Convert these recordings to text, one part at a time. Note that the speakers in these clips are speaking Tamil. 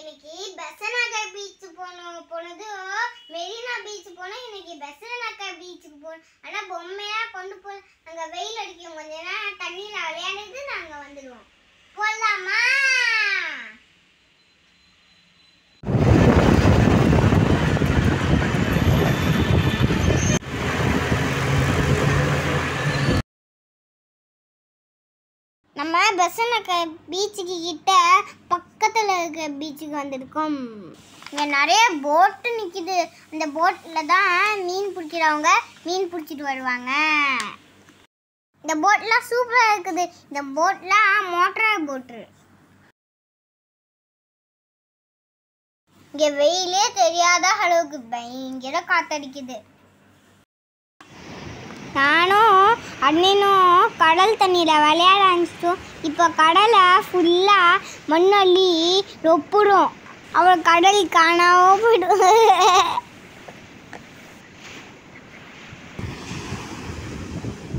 இன்னைக்கு பெசன்ட் நகர் பீச் போனது மெரினா பீச் போனோம். இன்னைக்கு பெசன்ட் நகர் பீச்சுக்கு போனோம். ஆனா பொம்மையா கொண்டு போய் அங்க வெயில் அடிக்கும், கொஞ்ச நேரம் தண்ணியில விளையாடிட்டு நாங்க வந்துடுவோம். போலாமா? நம்ம பெசன்ட் நகர் பீச்சுக்கு கிட்ட பக்கத்தில் இருக்கிற பீச்சுக்கு வந்திருக்கோம். இங்கே நிறைய போட்டு நிற்கிது. அந்த போட்டில் தான் மீன் பிடிக்கிறவங்க மீன் பிடிச்சிட்டு வருவாங்க. இந்த போட்லாம் சூப்பராக இருக்குது. இந்த போட்லாம் மோட்டார் போட்டு. இங்கே வெயிலே தெரியாத அளவுக்கு பயங்கர காத்தடிக்குது. நானும் அண்ணனும் கடல் தண்ணியில் விளையாட ஆரம்பிச்சிட்டோம். இப்போ கடலை ஃபுல்லாக மண்ணொல்லி ரொப்பிடும். அப்புறம் கடல் காணாமல் போய்டும்.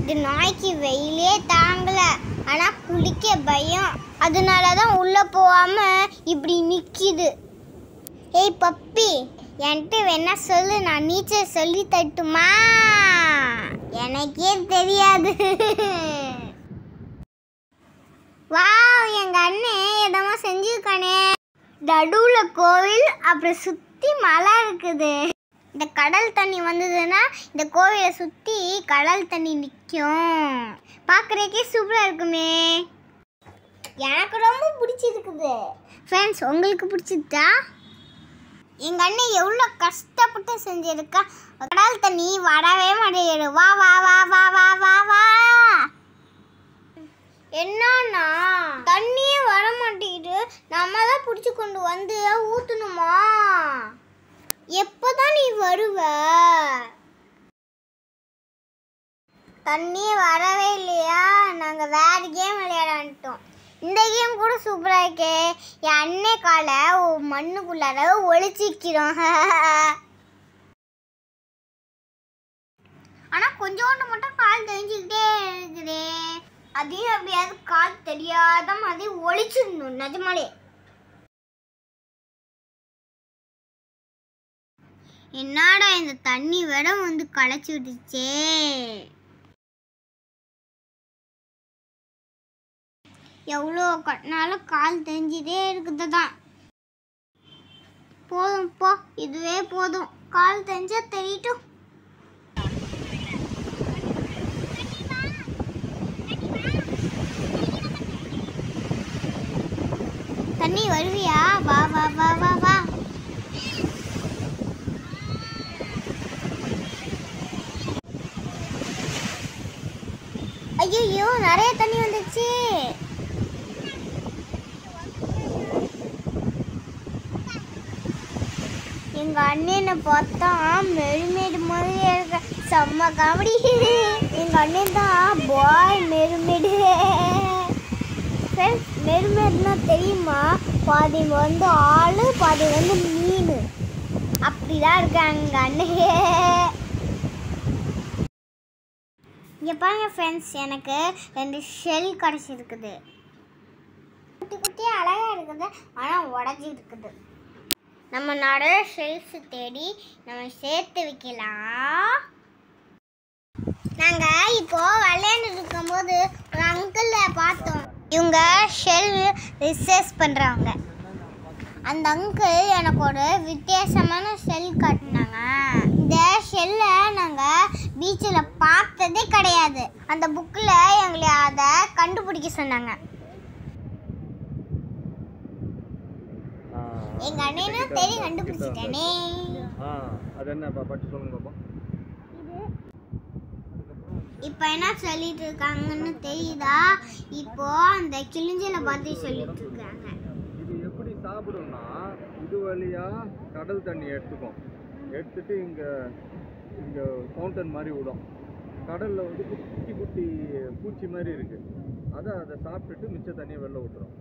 இது நாய்க்கு வெயிலே தாங்கலை, ஆனால் குளிக்க பயம். அதனால தான் உள்ளே போகாமல் இப்படி நிற்கிது. ஏய் பப்பி, என்கிட்ட வேணா சொல்லு, நான் நீச்சல் சொல்லி தட்டுமா? எனக்கே தெரியாது. வாவ், எங்க அண்ணே எதமா செஞ்சிருக்கானே. நடுவுல கோவில், அப்புறம் சுத்தி மலை இருக்குது. இந்த கடல் தண்ணி வந்ததுன்னா இந்த கோவிலை சுத்தி கடல் தண்ணி நிற்கும். பார்க்குறக்கே சூப்பராக இருக்குமே. எனக்கு ரொம்ப பிடிச்சிருக்குது. ஃப்ரெண்ட்ஸ், உங்களுக்கு பிடிச்சிருக்கா? எங்கள் அண்ணன் எவ்வளோ கஷ்டப்பட்டு செஞ்சுருக்கா. கடல் தண்ணி வரவே மாட்டேங்குது. வா வா வா வா வா வா வா. என்னன்னா தண்ணியே வர மாட்டேங்குது. நம்ம தான் பிடிச்சி கொண்டு வந்து ஊற்றணுமா? எப்போதான் நீ வருவ? தண்ணி வரவே இல்லையா? நாங்கள் வேறு கேம் விளையாடட்டோம். இந்த கேம் கூட சூப்பராக இருக்கே. என் அன்னை காலை மண்ணுக்குள்ளார ஒழிச்சிக்கிறோம். ஆனால் கொஞ்சோண்டு மட்டும் கால் தெரிஞ்சுக்கிட்டே இருக்குதே. அதையும் எப்படியாவது கால் தெரியாத மாதிரி ஒழிச்சிடணும். நிஜமாலே என்னடா இந்த தண்ணி விடம் வந்து களைச்சி விட்டுச்சே. எவ்வளோ கட்டினாலும் கால் தெரிஞ்சிட்டே இருக்குது தான். போதும் போ, இதுவே போதும். கால் தெரிஞ்சா தெரியட்டும். தண்ணி வருவியா? வா வா வா வா வா. ஐயோ, நிறைய தண்ணி வந்துச்சு. எங்க அண்ணனை பார்த்தா மெருமேடு மாதிரியே இருக்க. செம்ம காமெடி. எங்க அண்ணன் தான் பாய் மெருமேடு. ஃப்ரெண்ட்ஸ், மெருமேடுனா தெரியுமா? பாதி வந்து ஆளு, பாதி வந்து மீன். அப்படிதான் இருக்காங்க எங்க அண்ணே. இங்கே பாருங்க ஃப்ரெண்ட்ஸ், எனக்கு 2 ஷெல் கிடச்சிருக்குது. குட்டி குட்டியாக அழகாக இருக்குது, ஆனால் உடஞ்சி இருக்குது. நம்ம நிறைய ஷெல்ஸ் தேடி நம்ம சேர்த்து வைக்கலாம். நாங்கள் இப்போது விளையாண்டுட்டு இருக்கும்போது ஒரு அங்கிளை பார்த்தோம். இவங்க ஷெல் ரிசர்ச் பண்ணுறவங்க. அந்த அங்கிள் எனக்கு ஒரு வித்தியாசமான ஷெல் காட்டினாங்க. இந்த ஷெல்லை நாங்கள் பீச்சில் பார்த்ததே கிடையாது. அந்த புக்கில் எங்களை அதை கண்டுபிடிக்க சொன்னாங்க. எங்க அண்ணனே தேடி கண்டுபிடிச்சிட்டானே. அது என்ன பாட்டு சொல்லுங்க பாப்பா. இப்போ என்ன சொல்லிட்டு இருக்காங்கன்னு தெரியுதா? இப்போ அந்த கிழிஞ்சல பத்தி சொல்லிட்டு இருக்காங்க. இது எப்படி சாப்பிடும்னா, இது வழியா கடல் தண்ணி எடுத்துக்கும். எடுத்துட்டு இங்க இங்க ஃபவுண்டன் மாதிரி விடும். கடல்ல வந்து குட்டி குட்டி பூச்சி மாதிரி இருக்கு. அதை சாப்பிட்டுட்டு மிச்ச தண்ணியை வெளில விட்டுரும்.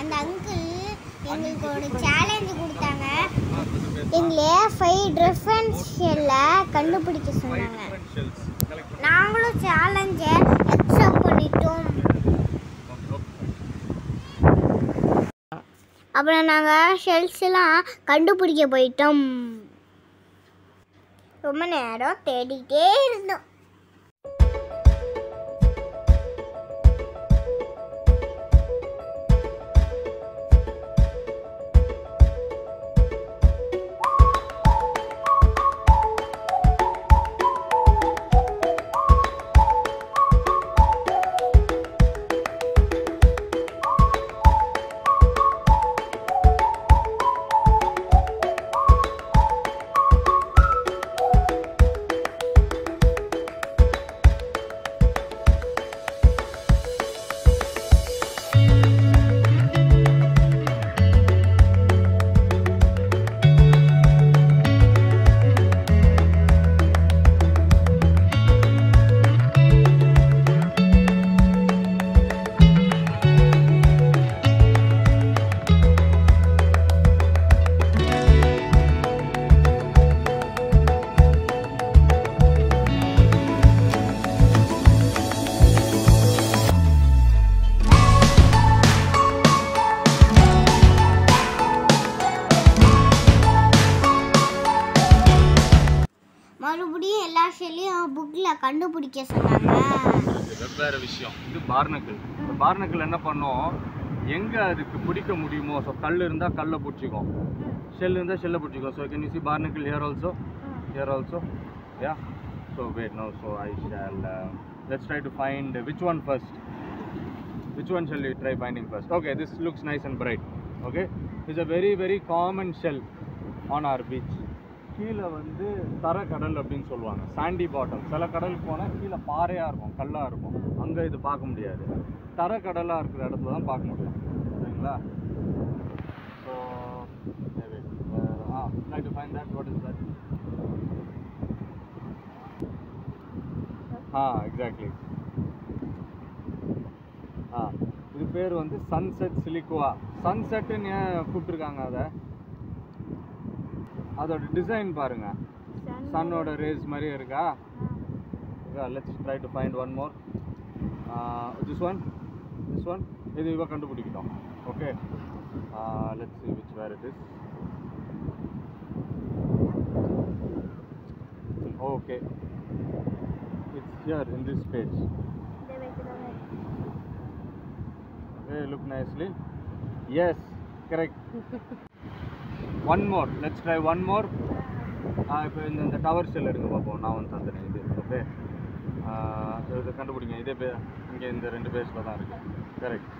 அந்த அங்கிள் எங்களுக்கு ஒரு சேலஞ்சு கொடுத்தாங்க. எங்களே 5 டிஃபரன்ஸ் ஷெல்லை கண்டுபிடிக்க சொன்னாங்க. நாங்களும் சேலஞ்சை அக்செப்ட் பண்ணிட்டோம். அப்புறம் நாங்கள் ஷெல்ஸ் எல்லாம் கண்டுபிடிக்க போயிட்டோம். ரொம்ப நேரம் தேடிக்கிட்டே இருந்தோம். மறுபடியும் எல்லா ஷெல்லையும் புக்கில் கண்டுபிடிக்க சொன்னாங்க. வெவ்வேறு விஷயம். இது பார்னக்கிள். இந்த பார்னக்கிள் என்ன பண்ணோம், எங்கே அதுக்கு பிடிக்க முடியுமோ, ஸோ கல் இருந்தால் கல்லை பிடிச்சிக்கும், ஷெல் இருந்தால் ஷெல்லை பிடிச்சிக்கும். So can you see barnacle here also, here also, yeah. So wait no, so I shall let's try to find which one first. Which one shell you try finding first? Okay, this looks nice and bright. Okay, it's a very very common shell on our beach. கீழே வந்து தர கடல் அப்படின்னு சொல்லுவாங்க, சாண்டி பாட்டம். சில கடலுக்கு போனால் கீழே பாறையாக இருக்கும், கல்லாக இருக்கும். அங்கே இது பார்க்க முடியாது, தர கடலாக இருக்கிற இடத்துல தான் பார்க்க முடியும். சரிங்களா? So exactly. இது பேர் வந்து சன்செட் சிலிக்குவா. சன்செட்டுன்னு ஏன் கூப்பிட்டுருக்காங்க அதை? அதோட டிசைன் பாருங்க, சன்னோட ரேஸ் மாதிரி இருக்கா. Let's try to find one more. This one, this one. இது இவ கண்டுபிடிக்கிட்டோம். Okay, let's see which where it is. Okay, it's here in this page. Okay, look nicely. Yes, correct. One more, let's try one more. இப்போ இந்த டவர் ஷெல் எடுங்க பார்ப்போம். நான் வந்து தந்துட்டேன் இது. ஓகே, இதை கண்டுபிடிங்க. இதே பே இங்கே இந்த ரெண்டு பேஸில் தான் இருக்குது. கரெக்ட்.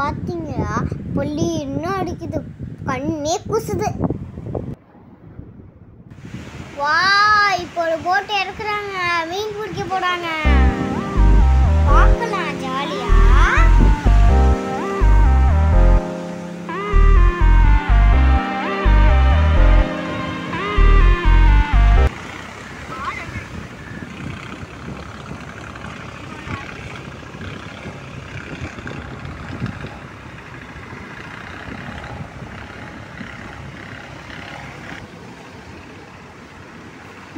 பாத்தீங்களா புள்ளி இன்னும் அடிக்குது கண்ணே கூசுது. வா இப்போ ஒரு போட் எடுக்கறாங்க மீன் பிடிக்க போறாங்க பார்க்கலாம் ஜாலியா.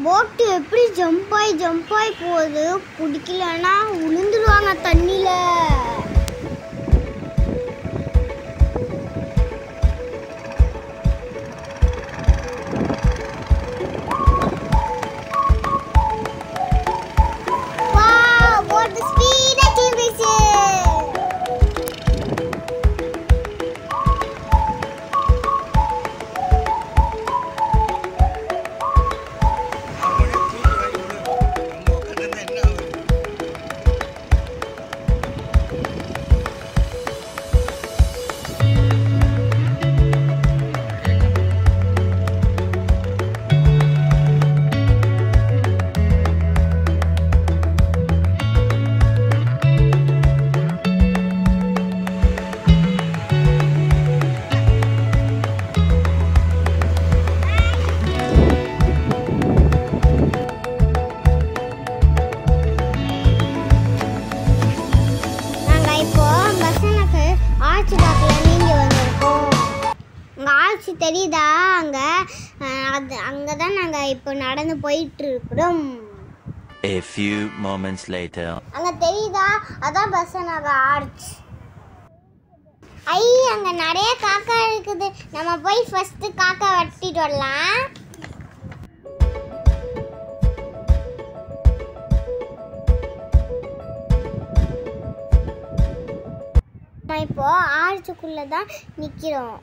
போட்டு எப்படி ஜம்ப் ஆகி போகுது பிடிக்கலன்னா விழுந்துடுவாங்க தண்ணியில. தெரியுதா அங்கே அது அங்கே தான் நாங்கள் இப்போ நடந்து போயிட்டு இருக்கிறோம். A few moments later. அங்கே தெரியுதா அதான் பெசன்ட் நகர் ஆர்ச். ஐ அங்கே நிறைய காக்கா இருக்குது நம்ம போய் ஃபர்ஸ்ட் காக்கா வெட்டிட்டு வரலாம். நான் இப்போ ஆர்ச்சுக்குள்ளே தான் நிற்கிறோம்.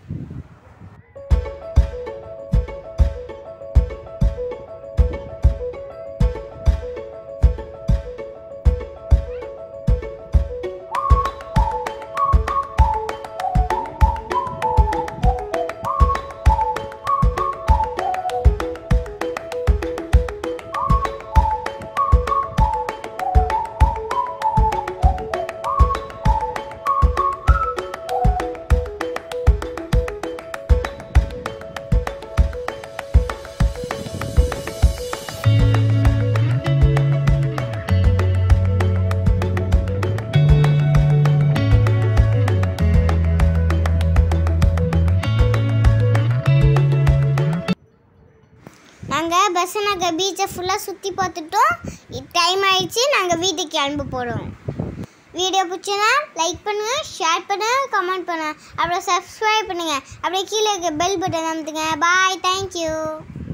நாங்கள் பெசன்ட் நகர் பீச்சை ஃபுல்லாக சுற்றி பார்த்துட்டோம். டைம் ஆயிடுச்சு நாங்கள் வீட்டுக்கு கிளம்ப போகிறோம். வீடியோ பிடிச்சனா லைக் பண்ணுங்கள், ஷேர் பண்ணுங்கள், கமெண்ட் பண்ணுங்கள், அப்புறம் சப்ஸ்கிரைப் பண்ணுங்கள், அப்படியே கீழே இருக்க பெல் பட்டன் அமுத்துங்க. Bye, thank you.